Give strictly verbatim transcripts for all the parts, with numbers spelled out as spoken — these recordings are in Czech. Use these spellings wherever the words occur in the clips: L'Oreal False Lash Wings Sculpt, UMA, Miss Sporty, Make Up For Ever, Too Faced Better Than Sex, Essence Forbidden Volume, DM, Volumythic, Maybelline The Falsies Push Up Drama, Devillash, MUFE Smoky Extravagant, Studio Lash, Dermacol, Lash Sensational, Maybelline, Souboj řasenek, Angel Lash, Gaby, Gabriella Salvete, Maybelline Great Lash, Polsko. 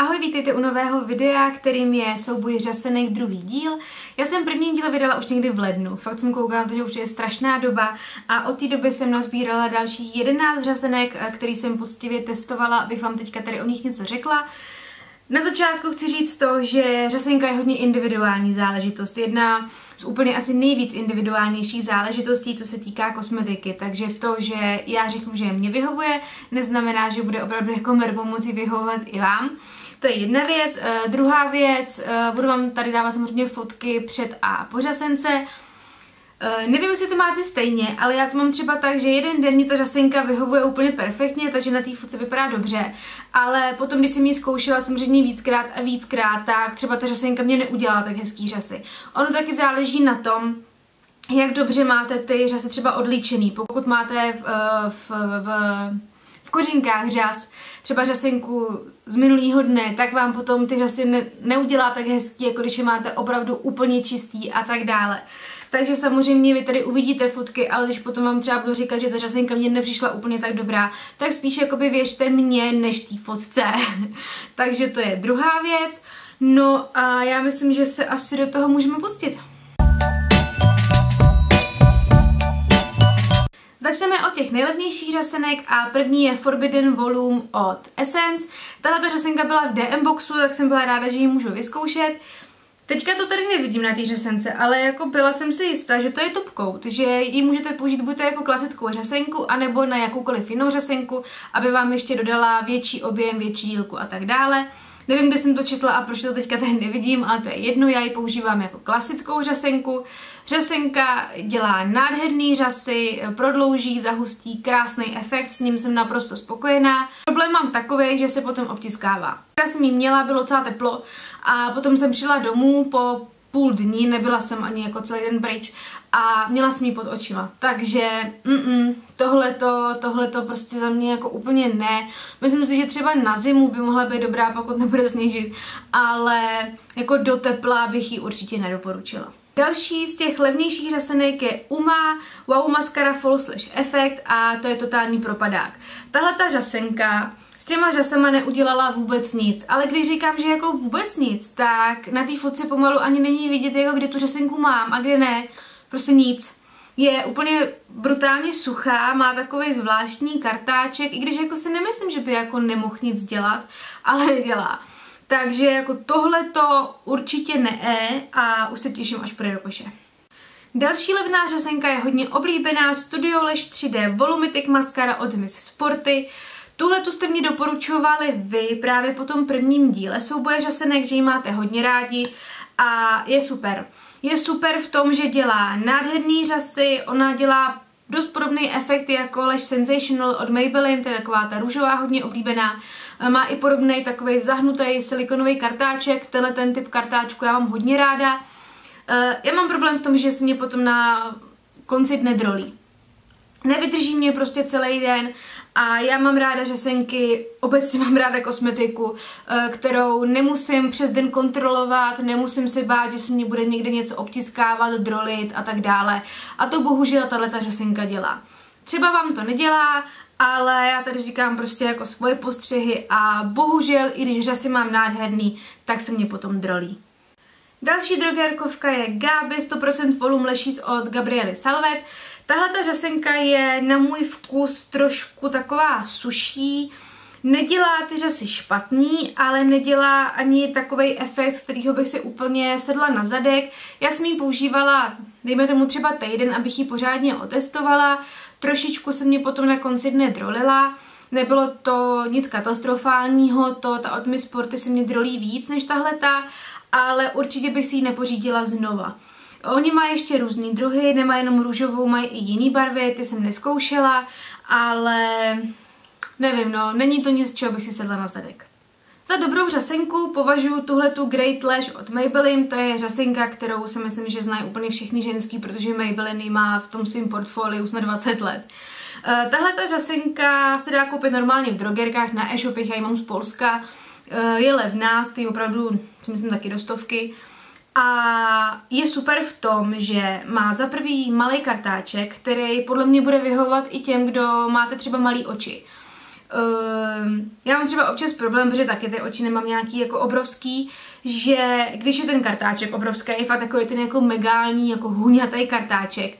Ahoj, vítejte u nového videa, kterým je Souboj řasenek druhý díl. Já jsem první díl vydala už někdy v lednu, fakt jsem koukala na to, že už je strašná doba a od té doby jsem nazbírala další jedenáct řasenek, který jsem poctivě testovala, abych vám teďka tady o nich něco řekla. Na začátku chci říct to, že řasenka je hodně individuální záležitost, jedna z úplně asi nejvíc individuálnějších záležitostí, co se týká kosmetiky, takže to, že já řeknu, že mě vyhovuje, neznamená, že bude opravdu jako merbo moci vyhovovat i vám. To je jedna věc. Uh, druhá věc, uh, budu vám tady dávat samozřejmě fotky před a po řasence. Uh, nevím, jestli to máte stejně, ale já to mám třeba tak, že jeden den mě ta řasenka vyhovuje úplně perfektně, takže na té fotce vypadá dobře, ale potom, když jsem ji zkoušela samozřejmě víckrát a víckrát, tak třeba ta řasenka mě neudělala tak hezký řasy. Ono taky záleží na tom, jak dobře máte ty řasy třeba odlíčený. Pokud máte v, v, v, v kořinkách řas, třeba řasenku z minulého dne, tak vám potom ty řasy ne, neudělá tak hezký, jako když je máte opravdu úplně čistý a tak dále. Takže samozřejmě vy tady uvidíte fotky, ale když potom vám třeba budu říkat, že ta řasenka mě nepřišla úplně tak dobrá, tak spíš jakoby věřte mně než té fotce. Takže to je druhá věc. No a já myslím, že se asi do toho můžeme pustit. Začneme od těch nejlevnějších řasenek a první je Forbidden Volume od Essence. Tahle řasenka byla v D M boxu, tak jsem byla ráda, že ji můžu vyzkoušet. Teďka to tady nevidím na té řasence, ale jako byla jsem si jistá, že to je top coat, že ji můžete použít buď to jako klasickou řasenku, anebo na jakoukoliv jinou řasenku, aby vám ještě dodala větší objem, větší dílku a tak dále. Nevím, kde jsem to četla a proč to teďka tady nevidím, ale to je jedno, já ji používám jako klasickou řasenku. Řasenka dělá nádherný řasy, prodlouží, zahustí, krásný efekt, s ním jsem naprosto spokojená. Problém mám takový, že se potom obtiskává. Já jsem ji měla, bylo docela teplo a potom jsem šla domů po půl dní, nebyla jsem ani jako celý den pryč a měla jsem ji pod očima. Takže mm-mm, tohleto, tohleto prostě za mě jako úplně ne. Myslím si, že třeba na zimu by mohla být dobrá, pokud nebude sněžit, ale jako do tepla bych ji určitě nedoporučila. Další z těch levnějších řasenek je U M A Wow Mascara False Lash Effect a to je totální propadák. Tahle ta řasenka s těma řasama neudělala vůbec nic, ale když říkám, že jako vůbec nic, tak na té fotce pomalu ani není vidět, jako kde tu řasenku mám a kde ne, prostě nic. Je úplně brutálně suchá, má takový zvláštní kartáček, i když jako si nemyslím, že by jako nemohl nic dělat, ale nedělá. Takže jako tohleto určitě ne a už se těším, až půjde do koše. Další levná řasenka je hodně oblíbená Studio Lash tři D Volumatic Mascara od Miss Sporty. Tuhle tu jste mě doporučovali vy právě po tom prvním díle Souboje řasenek, že ji máte hodně rádi a je super. Je super v tom, že dělá nádherný řasy, ona dělá dost podobný efekt jako Lash Sensational od Maybelline, to je taková ta růžová hodně oblíbená. Má i podobný takový zahnutý silikonový kartáček, tenhle ten typ kartáčku já mám hodně ráda. Já mám problém v tom, že se mě potom na konci dne drolí. Nevydrží mě prostě celý den a já mám ráda řasenky, obecně mám ráda kosmetiku, kterou nemusím přes den kontrolovat, nemusím se bát, že se mě bude někde něco obtiskávat, drolit a tak dále. A to bohužel tato řasenka dělá. Třeba vám to nedělá, ale já tady říkám prostě jako svoje postřehy a bohužel, i když řasy mám nádherný, tak se mě potom drolí. Další drogerkovka je Gaby sto procent Volume Lashes od Gabrielly Salvete. Tahle ta řasenka je na můj vkus trošku taková suší. Nedělá ty řasy špatný, ale nedělá ani takovej efekt, z kterého bych si úplně sedla na zadek. Já jsem ji používala, dejme tomu třeba týden, abych ji pořádně otestovala. Trošičku se mě potom na konci dne drolila. Nebylo to nic katastrofálního, to, ta od Miss Sporty se mě drolí víc než tahleta, ale určitě bych si ji nepořídila znova. Oni mají ještě různý druhy, nemají jenom růžovou, mají i jiný barvy, ty jsem neskoušela, ale nevím, no, není to nic, čeho bych si sedla na zadek. Za dobrou řasenku považuji tuhletu Great Lash od Maybelline, to je řasenka, kterou si myslím, že znají úplně všechny ženský, protože Maybelline má v tom svém portfoliu už na dvacet let. Uh, Tahle ta řasenka se dá koupit normálně v drogerkách, na e-shopech, já ji mám z Polska, uh, je levná, stojí opravdu, myslím, taky do stovky. A je super v tom, že má za prvý malý kartáček, který podle mě bude vyhovovat i těm, kdo máte třeba malý oči. Um, já mám třeba občas problém, protože taky ty oči nemám nějaký jako obrovský, že když je ten kartáček obrovský, je fakt takový ten jako megální, jako huňatý kartáček,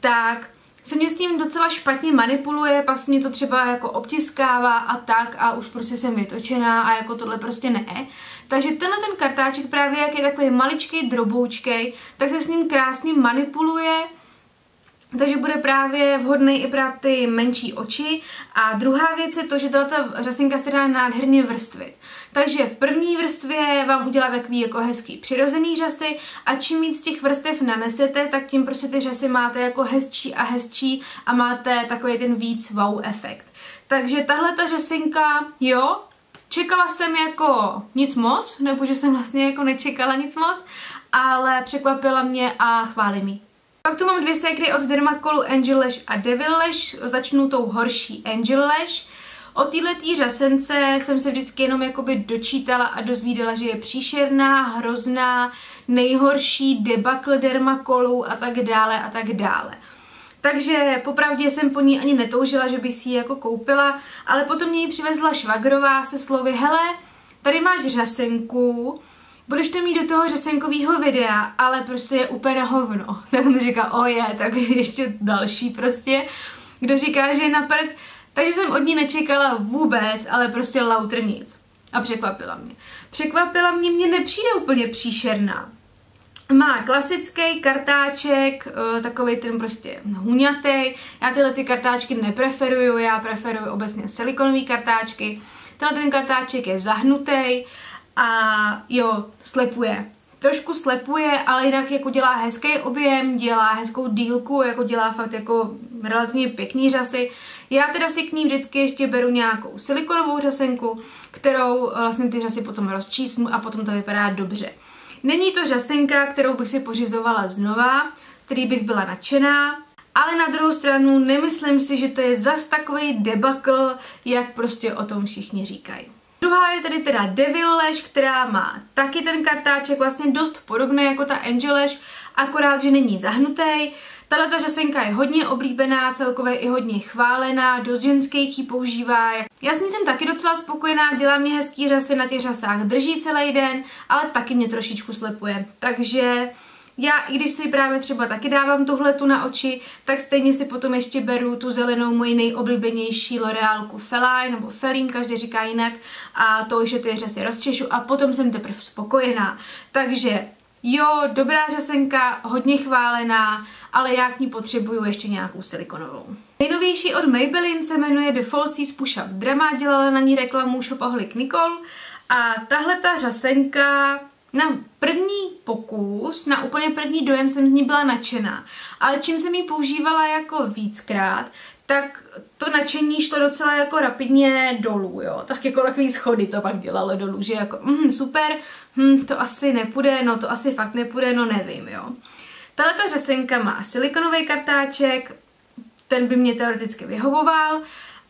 tak se mě s ním docela špatně manipuluje, pak se mě to třeba jako obtiskává a tak a už prostě jsem vytočená a jako tohle prostě ne. Takže tenhle ten kartáček právě jak je takový maličkej, droboučkej, tak se s ním krásně manipuluje. Takže bude právě vhodný i právě ty menší oči. A druhá věc je to, že tato řasenka se dá nádherně vrstvit. Takže v první vrstvě vám udělá takový jako hezký přirozený řasy a čím víc těch vrstev nanesete, tak tím prostě ty řasy máte jako hezčí a hezčí a máte takový ten víc wow efekt. Takže tahle ta řasenka, jo, čekala jsem jako nic moc, nebo že jsem vlastně jako nečekala nic moc, ale překvapila mě a chválím ji. Pak tu mám dvě sékry od Dermacolu Angel Lash a Devillash, začnu tou horší Angel Lash. O této řasence jsem se vždycky jenom jakoby dočítala a dozvídala, že je příšerná, hrozná, nejhorší, debakl Dermacolu a tak dále a tak dále. Takže popravdě jsem po ní ani netoužila, že by si ji jako koupila, ale potom mě ji přivezla švagrová se slovy: hele, tady máš řasenku, budeš to mít do toho řasenkového videa, ale prostě je úplně na hovno. Tak mi říká, o je, tak ještě další prostě, kdo říká, že je na prd. Takže jsem od ní nečekala vůbec, ale prostě lauter nic. A překvapila mě. Překvapila mě, mě nepřijde úplně příšerná. Má klasický kartáček, takový ten prostě huňatej. Já tyhle ty kartáčky nepreferuju, já preferuju obecně silikonový kartáčky. Tenhle ten kartáček je zahnutý. A jo, slepuje. Trošku slepuje, ale jinak jako dělá hezký objem, dělá hezkou dílku, jako dělá fakt jako relativně pěkný řasy. Já teda si k ní vždycky ještě beru nějakou silikonovou řasenku, kterou vlastně ty řasy potom rozčísnu a potom to vypadá dobře. Není to řasenka, kterou bych si pořizovala znova, který bych byla nadšená, ale na druhou stranu nemyslím si, že to je zas takový debakl, jak prostě o tom všichni říkají. Druhá je tady teda Devillash, která má taky ten kartáček vlastně dost podobný jako ta Angel Lash, akorát, že není zahnutý. Tato řasenka je hodně oblíbená, celkově i hodně chválená, dost ženských ji používá. Já s ní jsem taky docela spokojená, dělá mě hezký řasy, na těch řasách drží celý den, ale taky mě trošičku slepuje. Takže já, i když si právě třeba taky dávám tuhle tu na oči, tak stejně si potom ještě beru tu zelenou, moji nejoblíbenější L'Orealku Feline, nebo Feline, každý říká jinak, a to už je ty řasy rozčešu a potom jsem teprve spokojená. Takže jo, dobrá řasenka, hodně chválená, ale já k ní potřebuju ještě nějakou silikonovou. Nejnovější od Maybelline se jmenuje The Falsies Push Up Drama, dělala na ní reklamu shopaholic Nicole a tahle ta řasenka... Na první pokus, na úplně první dojem jsem z ní byla nadšená, ale čím jsem ji používala jako víckrát, tak to nadšení šlo docela jako rapidně dolů, jo, tak jako takový schody to pak dělalo dolů, že jako mm, super, hm, to asi nepůjde, no to asi fakt nepůjde, no nevím, jo. Tato řasenka má silikonový kartáček, ten by mě teoreticky vyhovoval,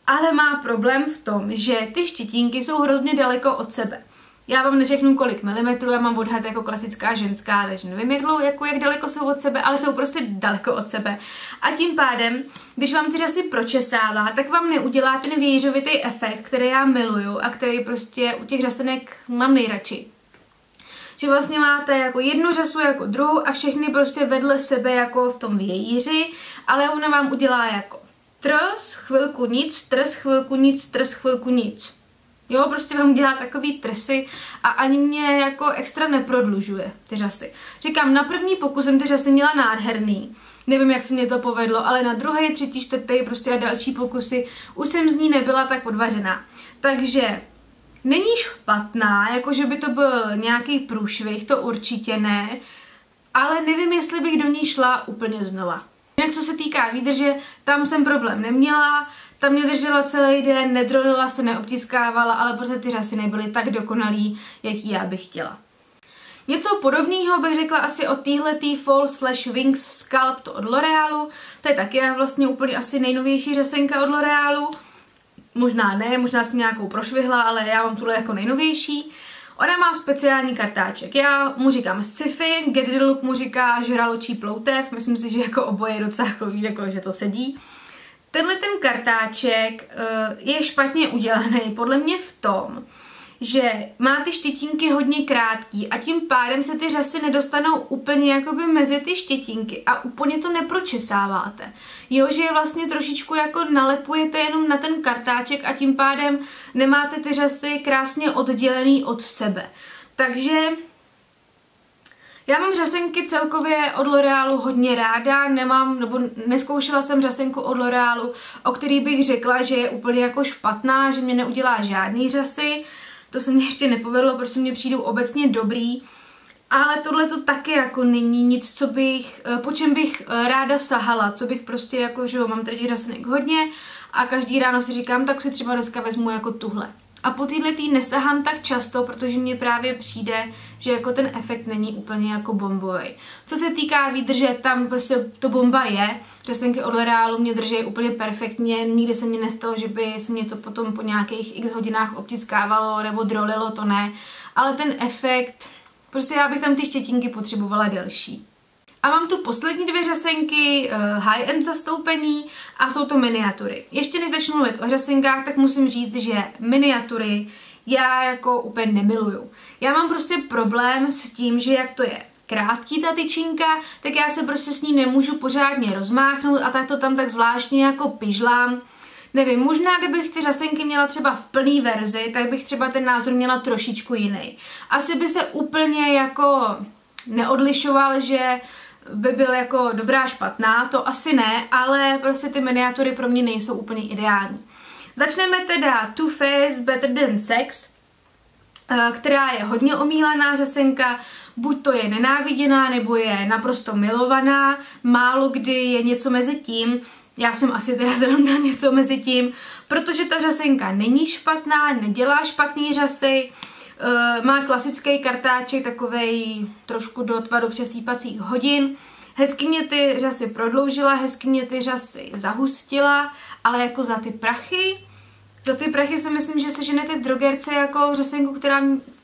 ale má problém v tom, že ty štítínky jsou hrozně daleko od sebe. Já vám neřeknu, kolik milimetrů, já mám odhad jako klasická ženská, takže nevím, jak, dlouho, jako, jak daleko jsou od sebe, ale jsou prostě daleko od sebe. A tím pádem, když vám ty řasy pročesává, tak vám neudělá ten vějířovitý efekt, který já miluju a který prostě u těch řasenek mám nejradši. Že vlastně máte jako jednu řasu jako druhou a všechny prostě vedle sebe jako v tom vějíři, ale ona vám udělá jako trs, chvilku nic, trs, chvilku nic, trs, chvilku nic. Jo, prostě vám dělá takový trsy a ani mě jako extra neprodlužuje ty řasy. Říkám, na první pokus jsem ty řasy měla nádherný. Nevím, jak se mě to povedlo, ale na druhé, třetí, čtvrté prostě a další pokusy už jsem z ní nebyla tak odvařená. Takže není špatná, jako že by to byl nějaký průšvih, to určitě ne, ale nevím, jestli bych do ní šla úplně znova. Jinak co se týká výdrže, tam jsem problém neměla, tam mě držela celý den, nedrolila se, neobtiskávala, ale prostě ty řasy nebyly tak dokonalý, jaký já bych chtěla. Něco podobného bych řekla asi o téhletý False Lash Wings Sculpt od L'Orealu, to je taky vlastně úplně asi nejnovější řasenka od L'Orealu, možná ne, možná jsem nějakou prošvihla, ale já mám tuhle jako nejnovější. Ona má speciální kartáček, já mu říkám sci-fi, Get the Look mu říká žraločí ploutev, myslím si, že jako oboje je docela jako, že to sedí. Tenhle ten kartáček je špatně udělaný, podle mě v tom, že má ty štětínky hodně krátký a tím pádem se ty řasy nedostanou úplně jakoby mezi ty štětínky a úplně to nepročesáváte. Jo, že je vlastně trošičku jako nalepujete jenom na ten kartáček a tím pádem nemáte ty řasy krásně oddělený od sebe. Takže já mám řasenky celkově od L'Orealu hodně ráda, nemám, nebo neskoušela jsem řasenku od L'Orealu, o který bych řekla, že je úplně jako špatná, že mě neudělá žádný řasy. To se mně ještě nepovedlo, protože mě přijdou obecně dobrý. Ale tohle to taky jako není nic, co bych, po čem bych ráda sahala, co bych prostě jako, že jo, mám tady řasenek hodně a každý ráno si říkám, tak si třeba dneska vezmu jako tuhle. A po této tý nesahám tak často, protože mně právě přijde, že jako ten efekt není úplně jako bombový. Co se týká výdrže, tam prostě to bomba je. Řasenky od L'Orealu mě drží úplně perfektně, nikdy se mě nestalo, že by se mě to potom po nějakých x hodinách obtiskávalo nebo drolilo, to ne. Ale ten efekt, prostě já bych tam ty štětinky potřebovala delší. A mám tu poslední dvě řasenky high-end zastoupení a jsou to miniatury. Ještě než začnu mluvit o řasenkách, tak musím říct, že miniatury já jako úplně nemiluju. Já mám prostě problém s tím, že jak to je krátký ta tyčinka, tak já se prostě s ní nemůžu pořádně rozmáchnout a tak to tam tak zvláštně jako pižlám. Nevím, možná kdybych ty řasenky měla třeba v plný verzi, tak bych třeba ten názor měla trošičku jiný. Asi by se úplně jako neodlišoval, že by byl jako dobrá, špatná, to asi ne, ale prostě ty miniatury pro mě nejsou úplně ideální. Začneme teda Too Faced Better Than Sex, která je hodně omílaná řasenka, buď to je nenáviděná, nebo je naprosto milovaná, málo kdy je něco mezi tím. Já jsem asi teda zrovna něco mezi tím, protože ta řasenka není špatná, nedělá špatný řasy, má klasický kartáček, takovej trošku do tvaru přesýpacích hodin. Hezky mě ty řasy prodloužila, hezky mě ty řasy zahustila, ale jako za ty prachy, za ty prachy si myslím, že seženete v drogerce jako řasenku, která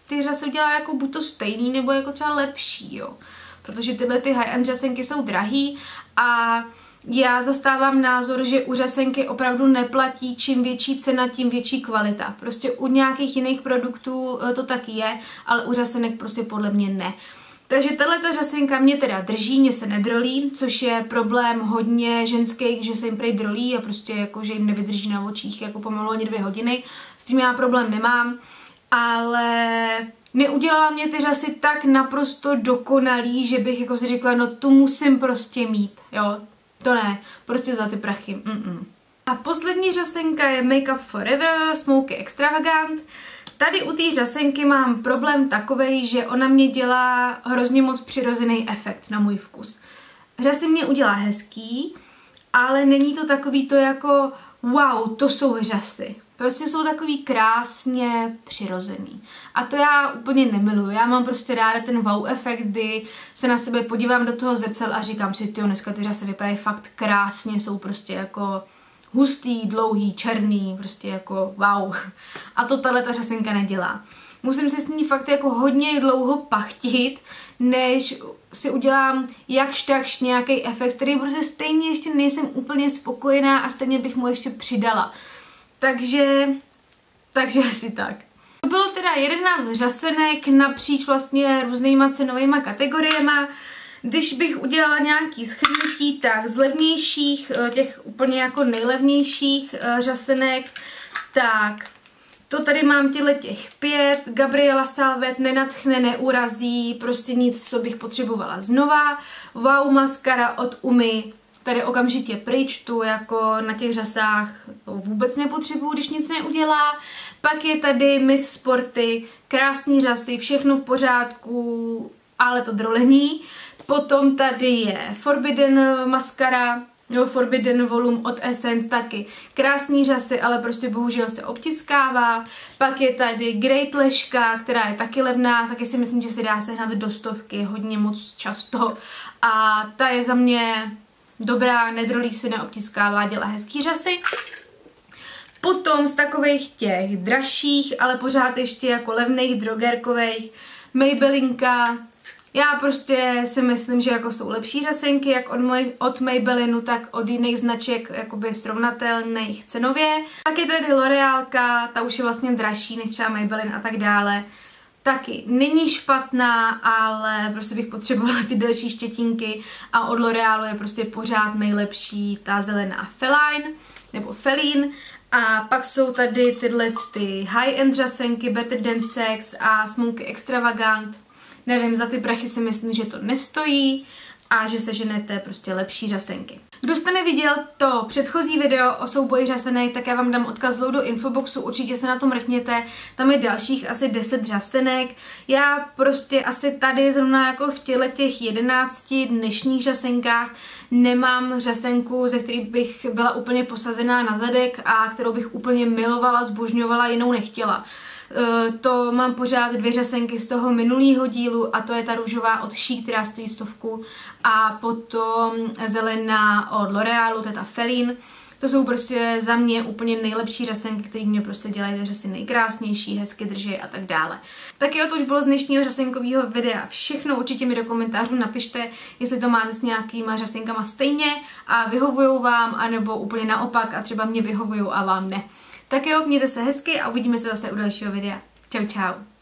ty řasy udělá jako buď to stejný, nebo jako třeba lepší, jo. Protože tyhle ty high-end řasenky jsou drahý a já zastávám názor, že u řasenky opravdu neplatí čím větší cena, tím větší kvalita. Prostě u nějakých jiných produktů to taky je, ale u řasenek prostě podle mě ne. Takže tahleta řasenka mě teda drží, mě se nedrolí, což je problém hodně ženských, že se jim prej drolí a prostě jako, že jim nevydrží na očích jako pomalu ani dvě hodiny. S tím já problém nemám, ale neudělala mě ty řasy tak naprosto dokonalý, že bych jako si řekla, no tu musím prostě mít, jo. To ne, prostě za ty prachy. Mm -mm. A poslední řasenka je Make Up For Ever, Smoky Extravagant. Tady u té řasenky mám problém takovej, že ona mě dělá hrozně moc přirozený efekt na můj vkus. Řasy mě udělá hezký, ale není to takový to jako wow, to jsou řasy. Prostě jsou takový krásně přirozený. A to já úplně nemiluju. Já mám prostě ráda ten wow efekt, kdy se na sebe podívám do toho zrcel a říkám si, tyjo, dneska ty řasy vypadají fakt krásně, jsou prostě jako hustý, dlouhý, černý, prostě jako wow. A to tahleta řasenka nedělá. Musím se s ní fakt jako hodně dlouho pachtit, než si udělám jakž takž nějaký efekt, který prostě stejně ještě nejsem úplně spokojená a stejně bych mu ještě přidala. Takže, takže asi tak. To bylo teda jedenáct řasenek napříč vlastně různýma cenovýma kategoriema. Když bych udělala nějaký shrnutí, tak z levnějších, těch úplně jako nejlevnějších řasenek, tak to tady mám těhle těch pět. Gabriella Salvete nenadchne, neurazí, prostě nic, co bych potřebovala znova. Wow Mascara od U M Y. Tady okamžitě pryč, tu jako na těch řasách vůbec nepotřebuju, když nic neudělá. Pak je tady Miss Sporty, krásný řasy, všechno v pořádku, ale to drolení. Potom tady je Forbidden Mascara, nebo Forbidden Volume od Essence, taky krásný řasy, ale prostě bohužel se obtiskává. Pak je tady Great Lash, která je taky levná, taky si myslím, že se dá sehnat do stovky hodně moc často. A ta je za mě dobrá, nedrolí se, neobtiskává, dělá hezký řasy. Potom z takových těch dražších, ale pořád ještě jako levných, drogerkových, Maybellinka Já prostě si myslím, že jako jsou lepší řasenky, jak od, moj, od Maybellinu, tak od jiných značek jakoby srovnatelných cenově. Pak je tady L'Orealka, ta už je vlastně dražší než třeba Maybelline a tak dále. Taky není špatná, ale prostě bych potřebovala ty delší štětinky a od L'Orealu je prostě pořád nejlepší ta zelená Feline, nebo Feline. A pak jsou tady tyhle ty high-end řasenky, Better Than Sex a Smoky Extravagant. Nevím, za ty prachy si myslím, že to nestojí a že seženete prostě lepší řasenky. Kdo jste neviděl to předchozí video o souboji řasenek, tak já vám dám odkaz do infoboxu, určitě se na to mrkněte, tam je dalších asi deset řasenek. Já prostě asi tady zrovna jako v těle těch jedenácti dnešních řasenkách nemám řasenku, ze kterých bych byla úplně posazená na zadek a kterou bych úplně milovala, zbožňovala, jinou nechtěla. To mám pořád dvě řasenky z toho minulého dílu a to je ta růžová od She, která stojí stovku, a potom zelená od L'Orealu, to je ta Feline. To jsou prostě za mě úplně nejlepší řasenky, které mě prostě dělají ty řasy nejkrásnější, hezky drží a tak dále. Tak jo, to už bylo z dnešního řasenkového videa všechno. Určitě mi do komentářů napište, jestli to máte s nějakýma řasenkama stejně a vyhovujou vám, anebo úplně naopak a třeba mě vyhovujou a vám ne. Tak jo, mějte se hezky a uvidíme se zase u dalšího videa. Čau, čau.